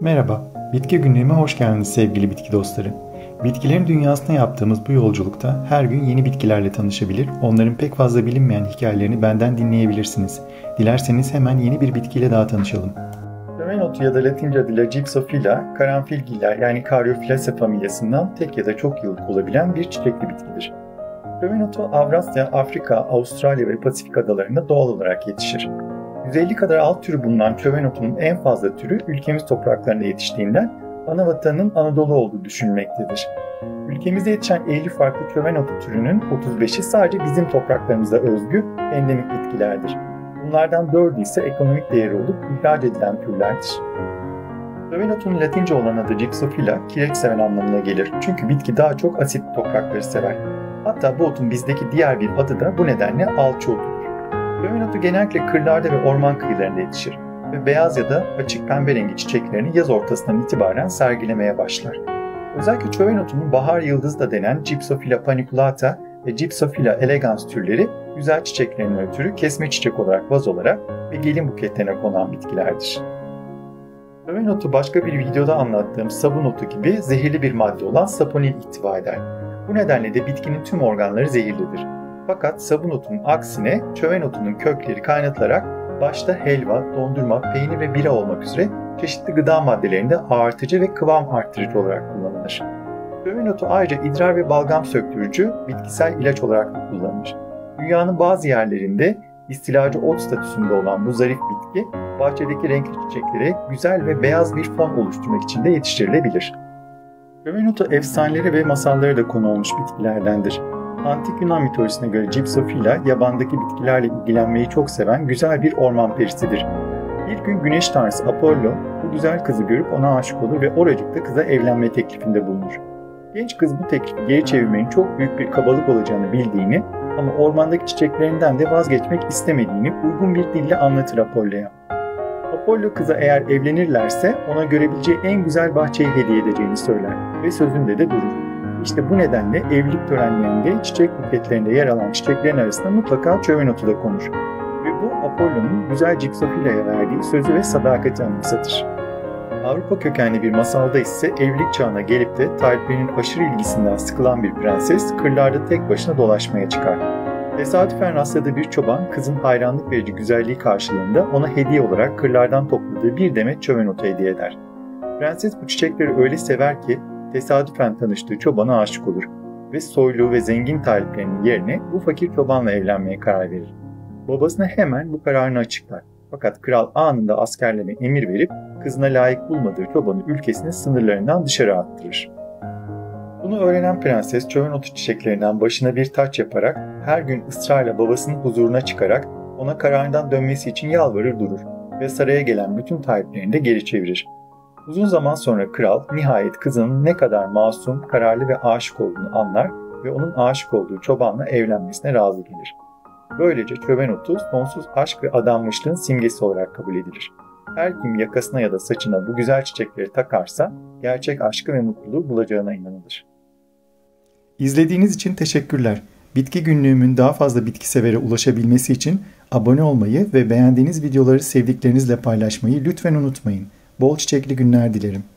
Merhaba, bitki günlüğüme hoş geldiniz sevgili bitki dostları. Bitkilerin dünyasına yaptığımız bu yolculukta her gün yeni bitkilerle tanışabilir, onların pek fazla bilinmeyen hikayelerini benden dinleyebilirsiniz. Dilerseniz hemen yeni bir bitkiyle daha tanışalım. Çövenotu ya da Latince adıyla Gypsophila, karanfilgiller yani Caryophyllaceae familyasından tek ya da çok yıllık olabilen bir çiçekli bitkidir. Çövenotu Avrasya, Afrika, Avustralya ve Pasifik adalarında doğal olarak yetişir. 150 kadar alt türü bulunan çövenotunun en fazla türü ülkemiz topraklarında yetiştiğinden ana vatanının Anadolu olduğu düşünülmektedir. Ülkemizde yetişen 50 farklı çövenotu türünün 35'i sadece bizim topraklarımıza özgü endemik bitkilerdir. Bunlardan 4'ü ise ekonomik değeri olup ihraç edilen türlerdir. Çövenotunun Latince olan adı Gypsophila, kireç seven anlamına gelir çünkü bitki daha çok asitli toprakları sever. Hatta bu otun bizdeki diğer bir adı da bu nedenle alçıotu. Çövenotu genellikle kırlarda ve orman kıyılarında yetişir ve beyaz ya da açık pembe rengi çiçeklerini yaz ortasından itibaren sergilemeye başlar. Özellikle çövenotunun bahar yıldızı da denen Gypsophila paniculata ve Gypsophila elegans türleri güzel çiçeklerinden ötürü kesme çiçek olarak, vaz olarak ve gelin buketlerine konan bitkilerdir. Çövenotu başka bir videoda anlattığım sabun otu gibi zehirli bir madde olan saponin ihtiva eder. Bu nedenle de bitkinin tüm organları zehirlidir. Fakat sabunotunun aksine çövenotunun kökleri kaynatılarak başta helva, dondurma, peynir ve bira olmak üzere çeşitli gıda maddelerinde ağartıcı ve kıvam arttırıcı olarak kullanılır. Çövenotu ayrıca idrar ve balgam söktürücü bitkisel ilaç olarak da kullanılır. Dünyanın bazı yerlerinde istilacı ot statüsünde olan bu zarif bitki bahçedeki renkli çiçeklere güzel ve beyaz bir fon oluşturmak için de yetiştirilebilir. Çövenotu efsanelere ve masallara da konu olmuş bitkilerdendir. Antik Yunan mitolojisine göre Gypsophila, yabandaki bitkilerle ilgilenmeyi çok seven güzel bir orman perisidir. Bir gün güneş tanrısı Apollo, bu güzel kızı görüp ona aşık olur ve oracıkta kıza evlenme teklifinde bulunur. Genç kız bu teklifi geri çevirmenin çok büyük bir kabalık olacağını bildiğini ama ormandaki çiçeklerinden de vazgeçmek istemediğini uygun bir dille anlatır Apollo'ya. Apollo kıza eğer evlenirlerse ona görebileceği en güzel bahçeyi hediye edeceğini söyler ve sözünde de durur. İşte bu nedenle evlilik törenlerinde çiçek buketlerinde yer alan çiçeklerin arasında mutlaka çövenotu da konur ve bu Apollo'nun güzel Gypsophila'ya verdiği sözü ve sadakati anımsatır. Avrupa kökenli bir masalda ise evlilik çağına gelip de taliplerinin aşırı ilgisinden sıkılan bir prenses kırlarda tek başına dolaşmaya çıkar. Tesadüfen rastladığı bir çoban kızın hayranlık verici güzelliği karşılığında ona hediye olarak kırlardan topladığı bir demet çövenotu hediye eder. Prenses bu çiçekleri öyle sever ki tesadüfen tanıştığı çobana aşık olur ve soylu ve zengin taliplerinin yerine bu fakir çobanla evlenmeye karar verir. Babasına hemen bu kararını açıklar. Fakat kral anında askerlerine emir verip kızına layık bulmadığı çobanı ülkesinin sınırlarından dışarı attırır. Bunu öğrenen prenses çövenotu çiçeklerinden başına bir taç yaparak her gün ısrarla babasının huzuruna çıkarak ona kararından dönmesi için yalvarır durur ve saraya gelen bütün taliplerini de geri çevirir. Uzun zaman sonra kral nihayet kızının ne kadar masum, kararlı ve aşık olduğunu anlar ve onun aşık olduğu çobanla evlenmesine razı gelir. Böylece çövenotu sonsuz aşk ve adanmışlığın simgesi olarak kabul edilir. Her kim yakasına ya da saçına bu güzel çiçekleri takarsa gerçek aşkı ve mutluluğu bulacağına inanılır. İzlediğiniz için teşekkürler. Bitki günlüğümün daha fazla bitki severe ulaşabilmesi için abone olmayı ve beğendiğiniz videoları sevdiklerinizle paylaşmayı lütfen unutmayın. Bol çiçekli günler dilerim.